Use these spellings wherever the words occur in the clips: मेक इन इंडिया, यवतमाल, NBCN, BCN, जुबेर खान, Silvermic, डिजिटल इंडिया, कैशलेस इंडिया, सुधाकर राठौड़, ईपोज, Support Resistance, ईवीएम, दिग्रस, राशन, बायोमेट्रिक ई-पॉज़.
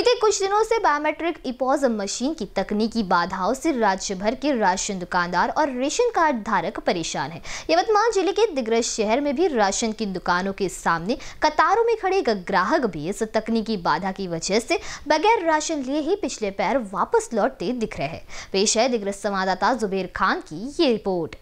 बीते कुछ दिनों से बायोमेट्रिक ई-पॉज़ मशीन की तकनीकी बाधाओं से राज्य भर के राशन दुकानदार और रेशन कार्ड धारक परेशान हैं। यवतमाल जिले के दिग्रस शहर में भी राशन की दुकानों के सामने कतारों में खड़े एक ग्राहक भी इस तकनीकी बाधा की वजह से बगैर राशन लिए ही पिछले पैर वापस लौटते दिख रहे हैं। पेश है दिग्रस संवाददाता जुबेर खान की ये रिपोर्ट।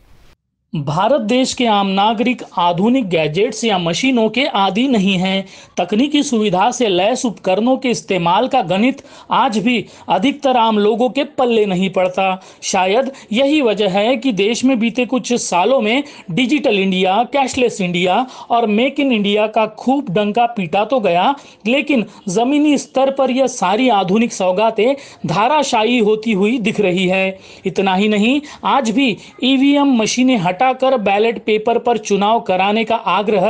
भारत देश के आम नागरिक आधुनिक गैजेट्स या मशीनों के आदी नहीं हैं। तकनीकी सुविधा से लैस उपकरणों के इस्तेमाल का गणित आज भी अधिकतर आम लोगों के पल्ले नहीं पड़ता। शायद यही वजह है कि देश में बीते कुछ सालों में डिजिटल इंडिया, कैशलेस इंडिया और मेक इन इंडिया का खूब डंका पीटा तो गया, लेकिन ज़मीनी स्तर पर यह सारी आधुनिक सौगातें धाराशायी होती हुई दिख रही है। इतना ही नहीं, आज भी ईवीएम मशीनें हटाकर बैलेट पेपर पर चुनाव कराने का आग्रह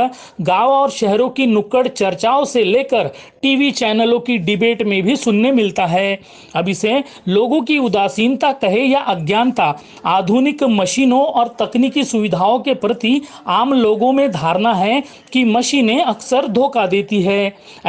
गांव और शहरों की नुक्कड़ चर्चाओं से लेकर टीवी चैनलों की डिबेट में भी सुनने मिलता है। अब इसे लोगों की उदासीनता कहे या अज्ञानता, आधुनिक मशीनों और तकनीकी सुविधाओं के प्रति आम लोगों में धारणा है कि मशीनें अक्सर धोखा देती है।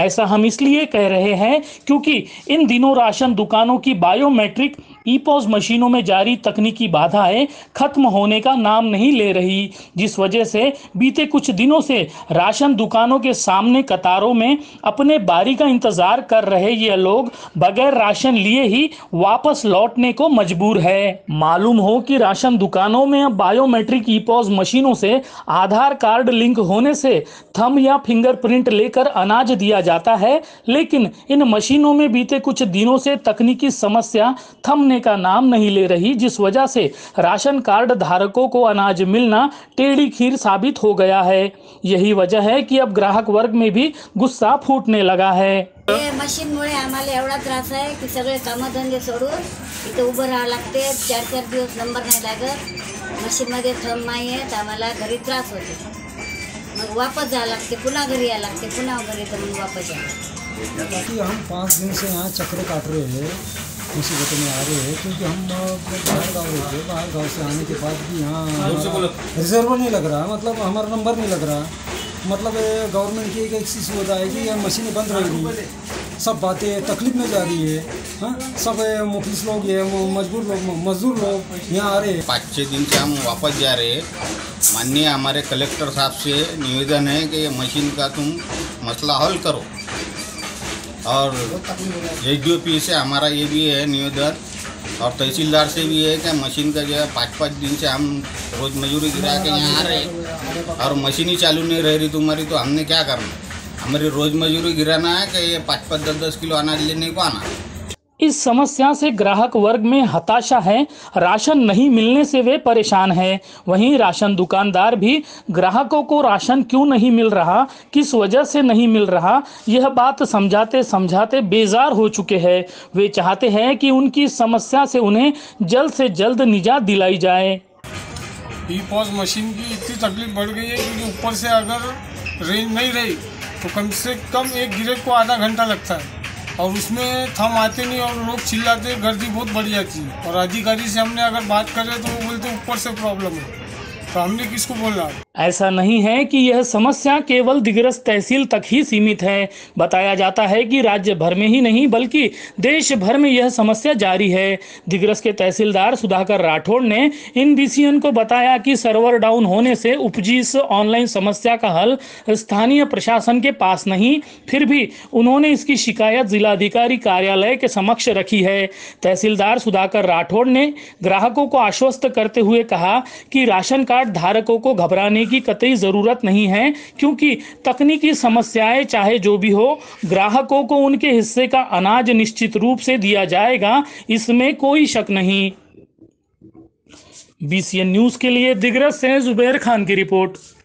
ऐसा हम इसलिए कह रहे हैं क्योंकि इन दिनों राशन दुकानों की बायोमेट्रिक ई-पॉज़ मशीनों में जारी तकनीकी बाधाएं खत्म होने का नाम नहीं ले रही, जिस वजह से बीते कुछ दिनों से राशन दुकानों के सामने कतारों में अपने बारी का इंतजार कर रहे ये लोग बगैर राशन लिए ही वापस लौटने को मजबूर है। मालूम हो कि राशन दुकानों में अब बायोमेट्रिक ई-पॉज़ मशीनों से आधार कार्ड लिंक होने से थंब या फिंगरप्रिंट लेकर अनाज दिया जाता है, लेकिन इन मशीनों में बीते कुछ दिनों से तकनीकी समस्या थंब का नाम नहीं ले रही, जिस वजह से राशन कार्ड धारकों को अनाज मिलना टेढ़ी खीर साबित हो गया है। यही वजह है कि अब ग्राहक वर्ग में भी गुस्सा फूटने लगा है। मशीन मुळे आम्हाला एवढा त्रास आहे की सगळे कामधंदे सोडून इथे उभे राहावं लागते। 4-4 दिवस नंबर नाही लागत, मशीन मध्ये थंब नाही आहे, आम्हाला घरी त्रास होतो। मग वापस जायला लागते, पुन्हा घरी यायला लागते, पुन्हा घरी येऊन वापस यायला। हम 5 दिन से यहाँ चक्कर काट रहे हैं, मुसीबतों में आ रहे हैं क्योंकि हम बाहर गाँव रहे थे। बाहर गाँव से आने के बाद भी यहाँ रिजर्व नहीं लग रहा, मतलब हमारा नंबर नहीं लग रहा। मतलब गवर्नमेंट की एक चीज़ होता है कि यह मशीनें बंद रहेंगी, सब बातें तकलीफ में जा रही है। हाँ, सब मुफलिस लोग ये मजदूर लोग यहाँ आ रहे हैं। 5-6 दिन से हम वापस जा रहे हैं। माननीय हमारे कलेक्टर साहब से निवेदन है कि मशीन का तुम मसला हल करो, और HDOP से हमारा ये भी है निवेदन और तहसीलदार से भी है कि मशीन का जो है 5-5 दिन से हम रोज़ मजदूरी गिरा के यहाँ आ रहे हैं और मशीन ही चालू नहीं रह रही तुम्हारी, तो हमने क्या करना। हमारी रोज़ मजदूरी गिराना है कि ये 5-5, 10-10 किलो अनाज लेने को आना। इस समस्या से ग्राहक वर्ग में हताशा है, राशन नहीं मिलने से वे परेशान हैं। वहीं राशन दुकानदार भी ग्राहकों को राशन क्यों नहीं मिल रहा, किस वजह से नहीं मिल रहा, यह बात समझाते समझाते बेजार हो चुके हैं। वे चाहते हैं कि उनकी समस्या से उन्हें जल्द से जल्द निजात दिलाई जाए। ई-पॉज़ मशीन की इतनी तकलीफ बढ़ गई है क्योंकि ऊपर से अगर रेंज नहीं रही तो कम से कम एक गिरेक को आधा घंटा लगता है और उसमें थम आते नहीं और लोग चिल्लाते, गर्दी बहुत बढ़ जाती है। और अधिकारी से हमने अगर बात करें तो वो बोलते ऊपर से प्रॉब्लम है, तो हमने किसको बोला। ऐसा नहीं है कि यह समस्या केवल दिग्रस तहसील तक ही सीमित है। बताया जाता है कि राज्य भर में ही नहीं बल्कि देश भर में यह समस्या जारी है। दिग्रस के तहसीलदार सुधाकर राठौड़ ने NBCN को बताया कि सर्वर डाउन होने से उपजी इस ऑनलाइन समस्या का हल स्थानीय प्रशासन के पास नहीं, फिर भी उन्होंने इसकी शिकायत जिलाधिकारी कार्यालय के समक्ष रखी है। तहसीलदार सुधाकर राठौड़ ने ग्राहकों को आश्वस्त करते हुए कहा कि राशन कार्ड धारकों को घबराने की कतई जरूरत नहीं है, क्योंकि तकनीकी समस्याएं चाहे जो भी हो, ग्राहकों को उनके हिस्से का अनाज निश्चित रूप से दिया जाएगा, इसमें कोई शक नहीं। BCN न्यूज़ के लिए दिग्रस से जुबेर खान की रिपोर्ट।